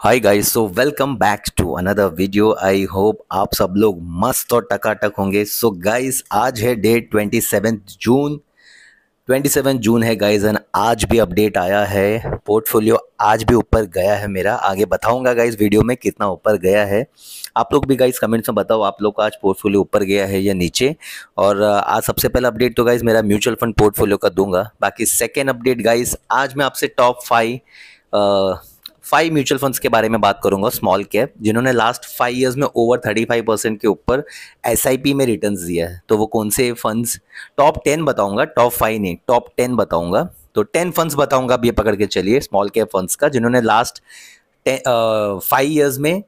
Hi guys, so welcome back to another video. I hope आप सब लोग मस्त और टकाटक होंगे। सो गाइस, आज है डेट 27 जून है गाइस, एंड आज भी अपडेट आया है। पोर्टफोलियो आज भी ऊपर गया है मेरा। आगे बताऊंगा गाइस वीडियो में कितना ऊपर गया है। आप लोग भी गाइस कमेंट्स में बताओ आप लोग का आज पोर्टफोलियो ऊपर गया है या नीचे। और आज सबसे पहला अपडेट तो गाइस मेरा म्यूचुअल फंड पोर्टफोलियो का दूंगा। बाकी सेकेंड अपडेट गाइस, आज मैं आपसे टॉप 5 म्यूचुअल फंड्स के बारे में बात करूंगा स्मॉल कैप, जिन्होंने लास्ट 5 इयर्स में ओवर 35% के ऊपर एसआईपी में रिटर्न्स दिया है। तो वो कौन से फंड्स, टॉप 10 बताऊंगा, टॉप 5 नहीं, टॉप 10 बताऊंगा। तो 10 फंड्स बताऊंगा, अब ये पकड़ के चलिए, स्मॉल कैप फंड्स का, जिन्होंने लास्ट 5 इयर्स में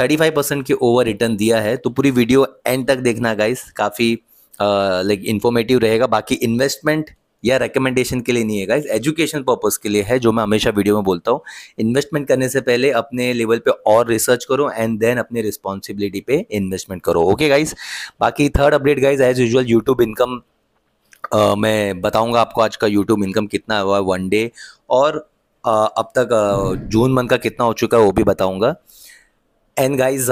35% के ओवर रिटर्न दिया है। तो पूरी वीडियो एंड तक देखना गाइस, काफ़ी लाइक इन्फॉर्मेटिव रहेगा। बाकी इन्वेस्टमेंट या रेकमेंडेशन के लिए नहीं है गाइस, एजुकेशन पर्पस के लिए है, जो मैं हमेशा वीडियो में बोलता हूँ। इन्वेस्टमेंट करने से पहले अपने लेवल पे और रिसर्च करो एंड देन अपने रिस्पॉन्सिबिलिटी पे इन्वेस्टमेंट करो। ओके गाइस, बाकी third update guys as usual YouTube income मैं बताऊंगा आपको आज का यूट्यूब इनकम कितना हुआ वन डे, और अब तक जून मंथ का कितना हो चुका है वो भी बताऊँगा। एंड गाइज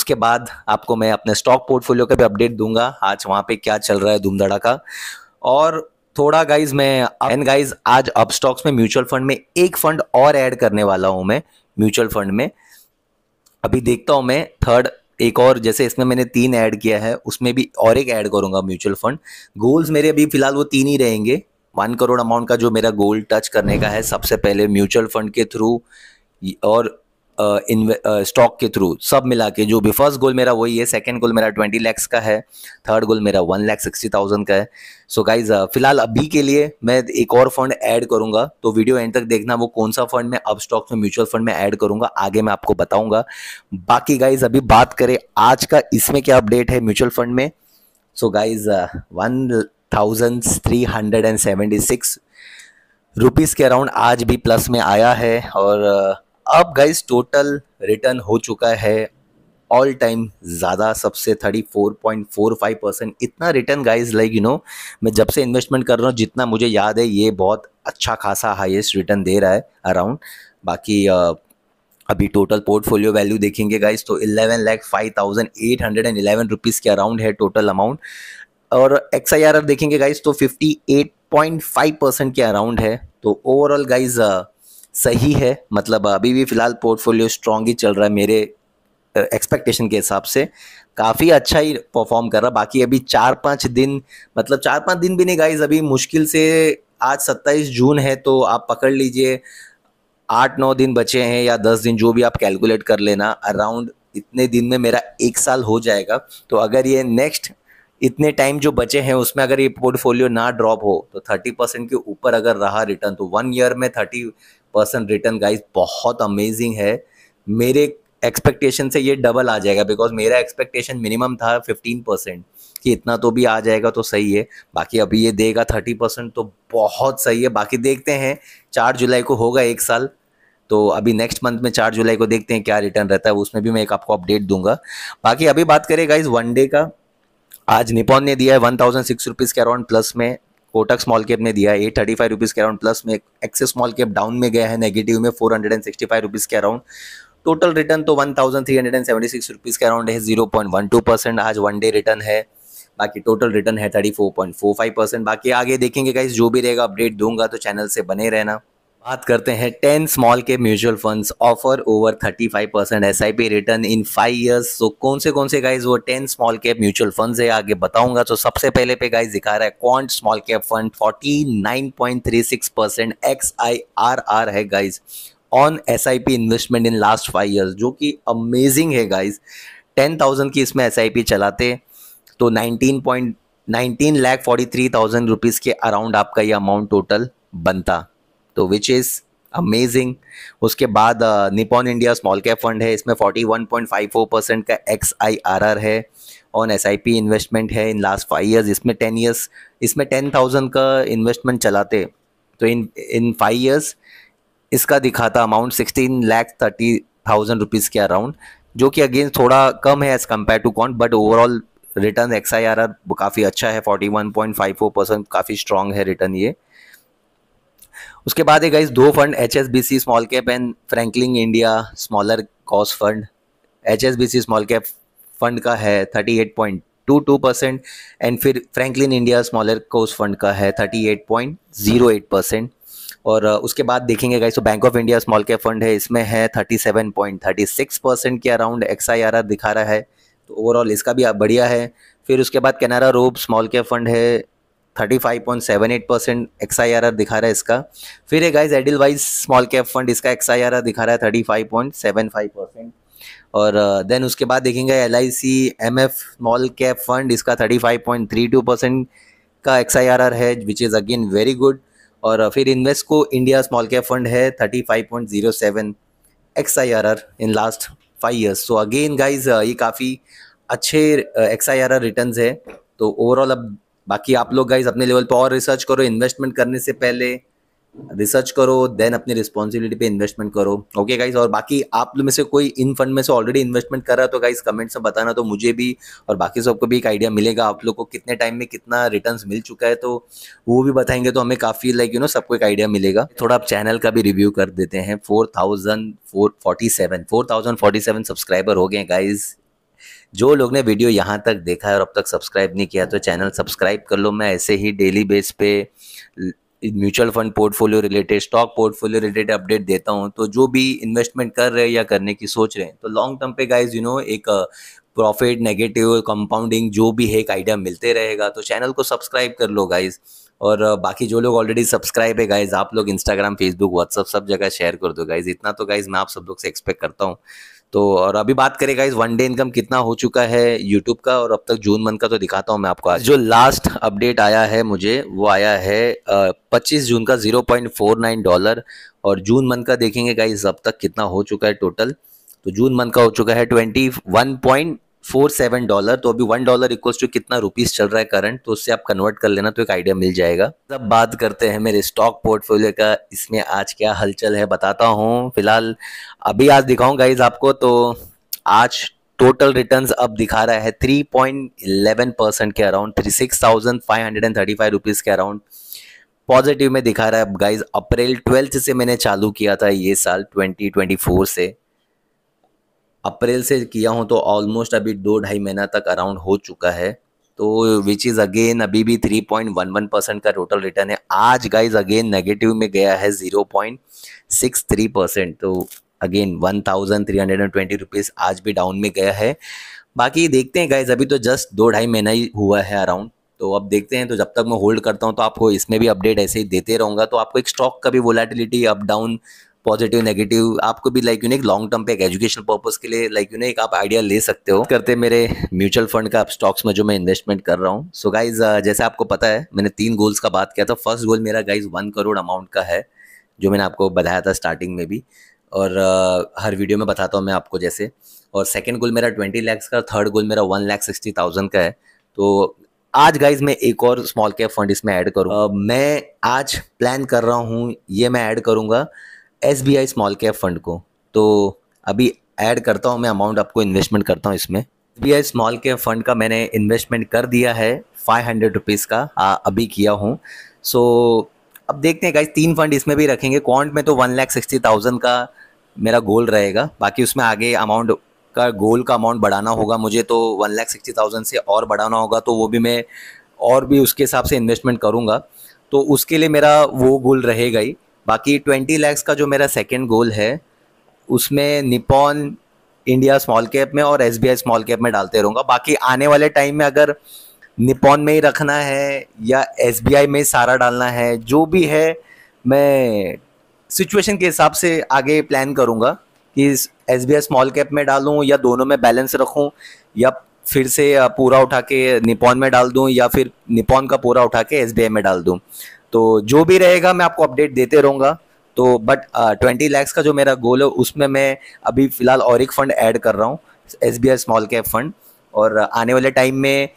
उसके बाद आपको मैं अपने स्टॉक पोर्टफोलियो का भी अपडेट दूंगा, आज वहाँ पर क्या चल रहा है धूमधड़ाका। और थोड़ा गाइज मैं आज अप स्टॉक्स में म्यूचुअल फंड में एक फंड और ऐड करने वाला हूं मैं म्यूचुअल फंड में। अभी देखता हूं मैं थर्ड एक और, जैसे इसमें मैंने 3 ऐड किया है, उसमें भी और एक ऐड करूंगा म्यूचुअल फंड। गोल्स मेरे अभी फिलहाल वो 3 ही रहेंगे। 1 करोड़ अमाउंट का जो मेरा गोल टच करने का है, सबसे पहले म्यूचुअल फंड के थ्रू और स्टॉक के थ्रू सब मिला के जो भी फर्स्ट गोल मेरा वही है। सेकंड गोल मेरा 20 लाख का है, थर्ड गोल मेरा 1,60,000 का है। सो गाइज फिलहाल अभी के लिए मैं एक और फंड ऐड करूंगा, तो वीडियो एंड तक देखना वो कौन सा फंड मैं अब स्टॉक में म्यूचुअल फंड में ऐड करूंगा, आगे मैं आपको बताऊंगा। बाकी गाइज अभी बात करें आज का इसमें क्या अपडेट है म्यूचुअल फंड में। सो गाइज 1,376 रुपीज़ के अराउंड आज भी प्लस में आया है, और अब गाइज टोटल रिटर्न हो चुका है ऑल टाइम ज़्यादा सबसे 34.45%। इतना return guys like you know मैं जब से इन्वेस्टमेंट कर रहा हूँ, जितना मुझे याद है ये बहुत अच्छा खासा हाईएस्ट रिटर्न दे रहा है अराउंड। बाकी अभी टोटल पोर्टफोलियो वैल्यू देखेंगे गाइज तो 11,05,811 रुपीज़ के अराउंड है टोटल अमाउंट। और XIRR देखेंगे गाइज तो 58.5% के अराउंड है। तो ओवरऑल गाइज सही है, मतलब अभी भी फ़िलहाल पोर्टफोलियो स्ट्रांग ही चल रहा है मेरे एक्सपेक्टेशन के हिसाब से, काफ़ी अच्छा ही परफॉर्म कर रहा। बाकी अभी 4-5 दिन, मतलब 4-5 दिन भी नहीं गाइज, अभी मुश्किल से आज 27 जून है तो आप पकड़ लीजिए 8-9 दिन बचे हैं या 10 दिन, जो भी आप कैलकुलेट कर लेना। अराउंड इतने दिन में मेरा 1 साल हो जाएगा। तो अगर ये नेक्स्ट इतने टाइम जो बचे हैं उसमें अगर ये पोर्टफोलियो ना ड्रॉप हो तो 30% के ऊपर अगर रहा रिटर्न, तो 1 ईयर में 30% रिटर्न गाइज बहुत अमेजिंग है। मेरे एक्सपेक्टेशन से ये डबल आ जाएगा, बिकॉज मेरा एक्सपेक्टेशन मिनिमम था 15% कि इतना तो भी आ जाएगा तो सही है। बाकी अभी ये देगा 30% तो बहुत सही है। बाकी देखते हैं 4 जुलाई को होगा 1 साल, तो अभी नेक्स्ट मंथ में 4 जुलाई को देखते हैं क्या रिटर्न रहता है, उसमें भी मैं एक आपको अपडेट दूंगा। बाकी अभी बात करें गाइज वन डे का, आज निपॉन ने दिया है 1,006 रुपीज़ के अराउंड प्लस में, कोटक स्मॉल कैप ने दिया है 835 रुपीज़ के अराउंड प्लस में, एक्सेस स्मॉल कैप डाउन में गया है नेगेटिव में 465 रुपीज़ के अराउंड। टोटल रिटर्न तो 1,376 रुपीज़ के अराउंड है, 0.12% आज वन डे रिटर्न है। बाकी टोटल रिटर्न है 34.45%। बाकी आगे देखेंगे गाइस, जो भी रहेगा अपडेट दूंगा, तो चैनल से बने रहना। बात करते हैं 10 small cap mutual funds offer over 35% SIP return in 5 years. तो कौन से गाइज वो 10 स्मॉल कैप म्यूचुअल फंड्स है आगे बताऊंगा। तो सबसे पहले पे गाइज दिखा रहा है Quant small cap fund 49.36% XIRR है guys on SIP investment in last 5 years, जो कि अमेजिंग है गाइज। 10,000 की इसमें एसआईपी चलाते तो 19,43,000 रुपीज़ के अराउंड आपका ये अमाउंट टोटल बनता, तो विच इज़ अमेजिंग। उसके बाद Nippon India small cap fund है, इसमें 41.54% का XIRR है ऑन एसआईपी इन्वेस्टमेंट है इन लास्ट 5 इयर्स। इसमें 10 इयर्स, इसमें 10,000 का इन्वेस्टमेंट चलाते तो इन 5 इयर्स इसका दिखाता अमाउंट 16,30,000 रुपीज़ के अराउंड, जो कि अगेन थोड़ा कम है as compare to Quant, but overall return XIRR काफ़ी अच्छा है, 41.54%, काफ़ी स्ट्रॉन्ग है रिटर्न ये। उसके बाद है गाइस दो fund, HSBC small cap and Franklin India smaller cost fund. HSBC small cap fund का है 38.22% एंड फिर Franklin India smaller cost fund का है 38.08%। और उसके बाद देखेंगे गाइस तो bank of India small cap fund है, इसमें है 37.36% के अराउंड XIRR दिखा रहा है, तो ओवरऑल इसका भी बढ़िया है। फिर उसके बाद Canara Robeco small cap fund है 35.78% XIRR दिखा रहा है इसका। फिर है guys Edelweiss small cap fund, इसका XIRR दिखा रहा है 35.75%। और देन उसके बाद देखेंगे LIC MF small cap fund, इसका 35.32% का XIRR है which is again very good. और फिर Invesco India small cap fund है 35.07 XIRR in last 5 years. So again guys ये काफ़ी अच्छे XIRR रिटर्न्स है। तो ओवरऑल अब बाकी आप लोग गाइज अपने लेवल पे और रिसर्च करो, इन्वेस्टमेंट करने से पहले रिसर्च करो, देन अपनी रिस्पॉन्सिबिलिटी पे इन्वेस्टमेंट करो। ओके गाइज, और बाकी आप लोग में से कोई इन फंड में से ऑलरेडी इन्वेस्टमेंट कर रहा है तो गाइज कमेंट्स में बताना, तो मुझे भी और बाकी सबको भी एक आइडिया मिलेगा आप लोग को कितने टाइम में कितना रिटर्न्स मिल चुका है, तो वो भी बताएंगे तो हमें काफ़ी सबको एक आइडिया मिलेगा। थोड़ा आप चैनल का भी रिव्यू कर देते हैं। 4,047 सब्सक्राइबर हो गए गाइज। जो लोग ने वीडियो यहाँ तक देखा है और अब तक सब्सक्राइब नहीं किया तो चैनल सब्सक्राइब कर लो। मैं ऐसे ही डेली बेस पे mutual fund portfolio related, stock portfolio related update देता हूँ, तो जो भी इन्वेस्टमेंट कर रहे हैं या करने की सोच रहे हैं तो लॉन्ग टर्म पे गाइज एक प्रॉफिट, नेगेटिव, कंपाउंडिंग जो भी है एक आइडिया मिलते रहेगा। तो चैनल को सब्सक्राइब कर लो गाइज। और बाकी जो लोग ऑलरेडी सब्सक्राइब है गाइज, आप लोग इंस्टाग्राम, फेसबुक, व्हाट्सअप सब जगह शेयर कर दो गाइज। इतना तो गाइज मैं आप सब लोग से एक्सपेक्ट करता हूँ। तो और अभी बात करें गाइज वन डे इनकम कितना हो चुका है यूट्यूब का, और अब तक जून मंथ का तो दिखाता हूँ मैं आपको। आज जो लास्ट अपडेट आया है मुझे वो आया है 25 जून का $0.49, और जून मंथ का देखेंगे गाइज अब तक कितना हो चुका है टोटल। तो जून मंथ का हो चुका है $21.47। तो अभी $1 इक्वल्स टू कितना रुपीस चल रहा है करंट, तो उससे आप कन्वर्ट कर लेना तो एक आइडिया मिल जाएगा। अब बात करते हैं मेरे स्टॉक पोर्टफोलियो का, इसमें आज क्या हलचल है बताता हूँ। फिलहाल अभी आज दिखाऊँ गाइज आपको, तो आज टोटल रिटर्न्स अब दिखा रहा है 3.11% के अराउंड, 36,535 रुपीज़ के अराउंड पॉजिटिव में दिखा रहा है। अब गाइज अप्रैल 12 से मैंने चालू किया था ये साल 2024 से, अप्रैल से किया हूँ तो ऑलमोस्ट अभी 2-2.5 महीना तक अराउंड हो चुका है। तो विच इज़ अगेन अभी भी 3.11% का टोटल रिटर्न है। आज गाइज अगेन नेगेटिव में गया है 0.63%, तो अगेन 1,320 रुपीज़ आज भी डाउन में गया है। बाकी देखते हैं गाइज, अभी तो जस्ट 2-2.5 महीना ही हुआ है अराउंड, तो अब देखते हैं। तो जब तक मैं होल्ड करता हूँ तो आपको इसमें भी अपडेट ऐसे ही देते रहूँगा। तो आपको एक स्टॉक का भी volatility up down, positive, negative आपको भी एक लॉन्ग टर्म पे एक एजुकेशन पर्पस के लिए एक आप आइडिया ले सकते हो। करते मेरे म्यूचुअल फंड का, आप स्टॉक्स में जो मैं इन्वेस्टमेंट कर रहा हूँ। सो गाइज जैसे आपको पता है मैंने 3 गोल्स का बात किया था। फर्स्ट गोल मेरा गाइज 1 करोड़ अमाउंट का है, जो मैंने आपको बताया था स्टार्टिंग में भी, और हर वीडियो में बताता हूँ मैं आपको जैसे। और सेकेंड गोल मेरा 20 लाख का, थर्ड गोल मेरा 1,60,000 का है। तो आज गाइज मैं एक और स्मॉल कैप फंड इसमें ऐड करूँगा। मैं आज प्लान कर रहा हूँ, ये मैं ऐड करूँगा SBI स्मॉल कैप फंड को। तो अभी ऐड करता हूँ मैं अमाउंट, आपको इन्वेस्टमेंट करता हूँ इसमें। SBI स्मॉल कैप फंड का मैंने इन्वेस्टमेंट कर दिया है 500 रुपीज़ का अभी किया हूँ। सो अब देखते हैं गाइज 3 फंड इसमें भी रखेंगे। क्वांट में तो 1,60,000 का मेरा गोल रहेगा, बाकी उसमें आगे अमाउंट का गोल का अमाउंट बढ़ाना होगा मुझे, तो 1,60,000 से और बढ़ाना होगा, तो वो भी मैं और भी उसके हिसाब से इन्वेस्टमेंट करूँगा, तो उसके लिए मेरा वो गोल रहेगा ही। बाकी 20 लाख का जो मेरा सेकंड गोल है उसमें निप्पॉन इंडिया स्मॉल कैप में और SBI स्मॉल कैप में डालते रहूँगा। बाकी आने वाले टाइम में अगर निप्पॉन में ही रखना है या SBI में सारा डालना है, जो भी है मैं सिचुएशन के हिसाब से आगे प्लान करूँगा कि SBI स्मॉल कैप में डालूँ या दोनों में बैलेंस रखूँ, या फिर से पूरा उठा के निप्पॉन में डाल दूँ, या फिर निप्पॉन का पूरा उठा के SBI में डाल दूँ। तो जो भी रहेगा मैं आपको अपडेट देते रहूँगा। तो बट 20 लाख का जो मेरा गोल है उसमें मैं अभी फ़िलहाल और एक फ़ंड ऐड कर रहा हूँ, SBI स्मॉल कैप फंड। और आने वाले टाइम में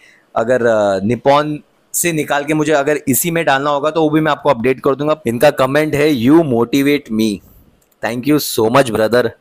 अगर निप्पॉन से निकाल के मुझे अगर इसी में डालना होगा तो वो भी मैं आपको अपडेट कर दूंगा। इनका कमेंट है, you motivate me, thank you so much brother.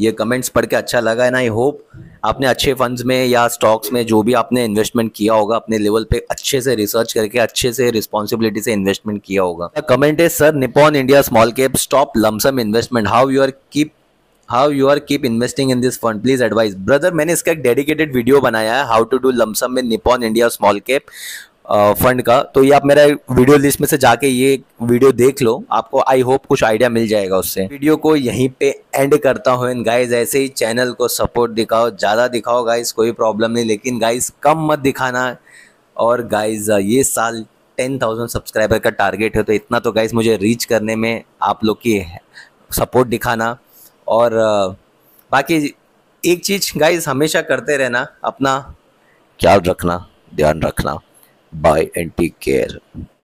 ये कमेंट्स पढ़ के अच्छा लगा है ना। आई होप आपने अच्छे फंड्स में या स्टॉक्स में जो भी आपने इन्वेस्टमेंट किया होगा अपने लेवल पे अच्छे से रिसर्च करके अच्छे से रिस्पॉन्सिबिलिटी से इन्वेस्टमेंट किया होगा। कमेंट है sir Nippon India small cap stop lump sum investment how you are keep investing in this fund please advice. Brother मैंने इसका एक डेडिकेटेड वीडियो बनाया है हाउ टू डू लमसम में Nippon India small cap fund का, तो ये आप मेरा वीडियो लिस्ट में से जाके ये वीडियो देख लो, आपको आई होप कुछ आइडिया मिल जाएगा उससे। वीडियो को यहीं पे एंड करता हूँ एंड गाइज ऐसे ही चैनल को सपोर्ट दिखाओ, ज़्यादा दिखाओ गाइज कोई प्रॉब्लम नहीं, लेकिन गाइज कम मत दिखाना। और गाइज ये साल 10,000 सब्सक्राइबर का टारगेट है, तो इतना तो गाइज मुझे रीच करने में आप लोग की सपोर्ट दिखाना। और बाकी एक चीज़ गाइज हमेशा करते रहना, अपना ख्याल रखना, ध्यान रखना, Bye and take care.